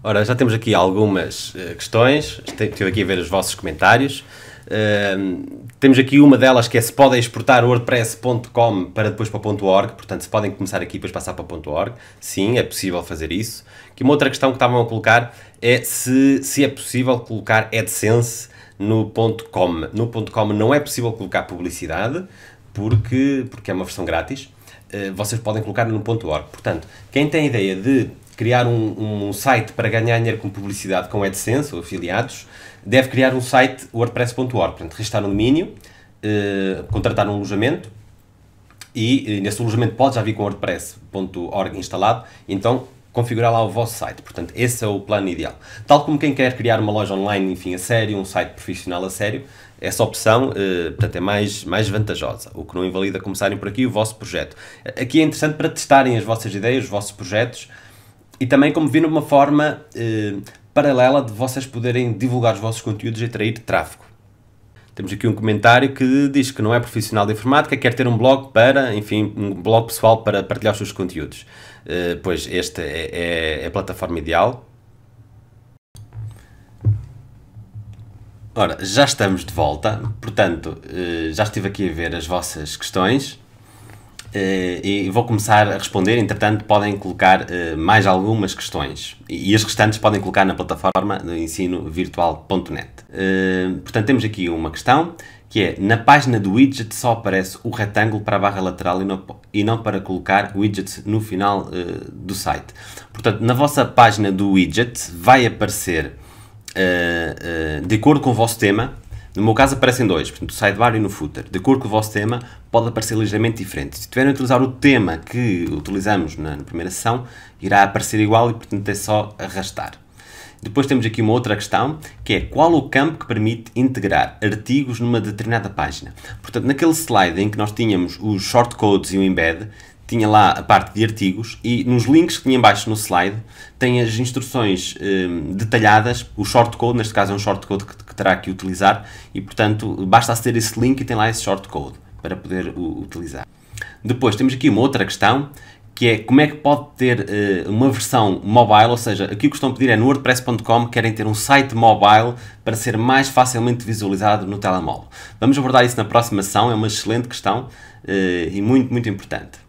Ora, já temos aqui algumas questões, estive aqui a ver os vossos comentários. Temos aqui uma delas que é se podem exportar wordpress.com para depois para o .org, portanto se podem começar aqui e depois passar para o .org, sim, é possível fazer isso. Aqui uma outra questão que estavam a colocar é se é possível colocar AdSense no .com. No .com não é possível colocar publicidade, porque é uma versão grátis, vocês podem colocar no .org. Portanto, quem tem a ideia de criar um site para ganhar dinheiro com publicidade com AdSense ou afiliados, deve criar um site wordpress.org, portanto, registrar um domínio, contratar um alojamento e nesse alojamento pode já vir com wordpress.org instalado, então configurar lá o vosso site, portanto, esse é o plano ideal. Tal como quem quer criar uma loja online, enfim, a sério, um site profissional a sério, essa opção, portanto, é mais vantajosa, o que não invalida começarem por aqui o vosso projeto. Aqui é interessante para testarem as vossas ideias, os vossos projetos, e também como vir uma forma paralela de vocês poderem divulgar os vossos conteúdos e atrair tráfego. Temos aqui um comentário que diz que não é profissional de informática, quer ter um blog para, enfim, um blog pessoal para partilhar os seus conteúdos. Pois esta é a plataforma ideal. Ora, já estamos de volta, portanto, já estive aqui a ver as vossas questões. E vou começar a responder, entretanto podem colocar mais algumas questões e as restantes podem colocar na plataforma do ensinovirtual.net. Portanto, temos aqui uma questão que é, na página do widget só aparece o retângulo para a barra lateral e não para colocar widgets no final do site. Portanto, na vossa página do widget vai aparecer, de acordo com o vosso tema. No meu caso aparecem dois, portanto, no sidebar e no footer. De acordo com o vosso tema, pode aparecer ligeiramente diferente. Se tiverem a utilizar o tema que utilizamos na primeira sessão, irá aparecer igual e, portanto, é só arrastar. Depois temos aqui uma outra questão, que é qual o campo que permite integrar artigos numa determinada página. Portanto, naquele slide em que nós tínhamos os shortcodes e o embed, tinha lá a parte de artigos e nos links que tinha em baixo no slide tem as instruções detalhadas, o shortcode, neste caso é um shortcode que terá que utilizar e, portanto, basta aceder a esse link e tem lá esse shortcode para poder o utilizar. Depois temos aqui uma outra questão que é como é que pode ter uma versão mobile, ou seja, aqui o que estão a pedir é no wordpress.com querem ter um site mobile para ser mais facilmente visualizado no telemóvel. Vamos abordar isso na próxima sessão, é uma excelente questão e muito importante.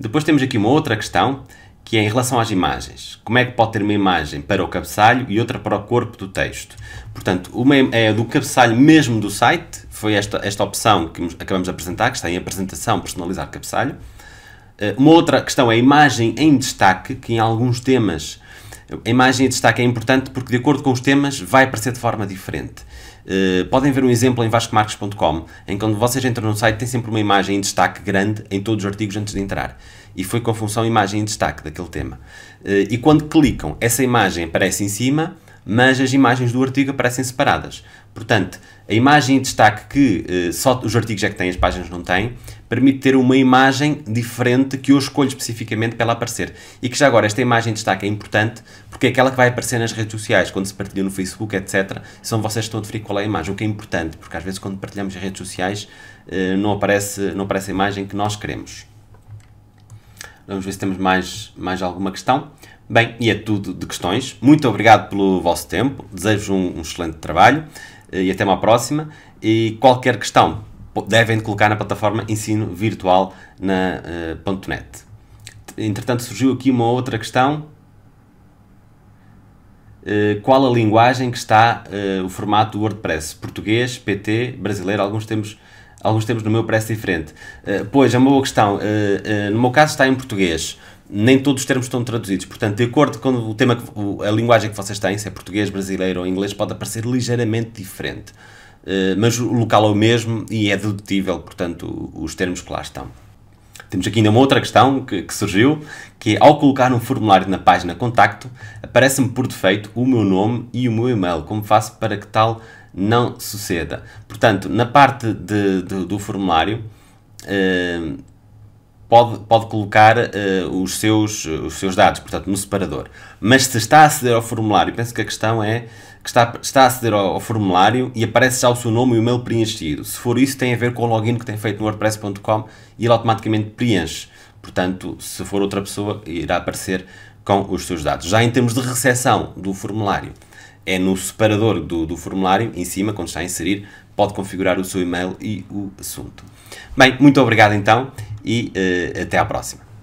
Depois temos aqui uma outra questão, que é em relação às imagens. Como é que pode ter uma imagem para o cabeçalho e outra para o corpo do texto? Portanto, uma é do cabeçalho mesmo do site, foi esta opção que acabamos de apresentar, que está em apresentação, personalizar cabeçalho. Uma outra questão é a imagem em destaque, que em alguns temas a imagem em destaque é importante porque de acordo com os temas vai aparecer de forma diferente. Podem ver um exemplo em vascomarques.com, em que quando vocês entram no site tem sempre uma imagem em destaque grande em todos os artigos antes de entrar. E foi com a função imagem em destaque daquele tema. E quando clicam, essa imagem aparece em cima, mas as imagens do artigo aparecem separadas. Portanto, a imagem em destaque que só os artigos é que têm, as páginas não têm, permite ter uma imagem diferente que eu escolho especificamente para ela aparecer. E que já agora esta imagem de destaque é importante porque é aquela que vai aparecer nas redes sociais, quando se partilha no Facebook, etc. São vocês que estão a definir qual é a imagem, o que é importante, porque às vezes quando partilhamos as redes sociais não aparece a imagem que nós queremos. Vamos ver se temos mais alguma questão. Bem, e é tudo de questões. Muito obrigado pelo vosso tempo, desejo-vos um excelente trabalho e até uma próxima. E qualquer questão devem colocar na plataforma ensinovirtual.net. Entretanto, surgiu aqui uma outra questão. Qual a linguagem que está o formato do WordPress? Português, PT, brasileiro, alguns temos no meu parece diferente. Pois, é uma boa questão. No meu caso está em português. Nem todos os termos estão traduzidos, portanto, de acordo com o tema, a linguagem que vocês têm, se é português, brasileiro ou inglês, pode aparecer ligeiramente diferente. Mas o local é o mesmo e é dedutível, portanto, os termos que lá estão. Temos aqui ainda uma outra questão que surgiu, que é, ao colocar um formulário na página contacto, aparece-me por defeito o meu nome e o meu e-mail. Como faço para que tal não suceda? Portanto, na parte do formulário, pode colocar os seus dados, portanto, no separador. Mas se está a aceder ao formulário, penso que a questão é que está a aceder ao formulário e aparece já o seu nome e o e-mail preenchido. Se for isso, tem a ver com o login que tem feito no wordpress.com e ele automaticamente preenche. Portanto, se for outra pessoa, irá aparecer com os seus dados. Já em termos de recepção do formulário, é no separador do formulário, em cima, quando está a inserir, pode configurar o seu e-mail e o assunto. Bem, muito obrigado então e até à próxima.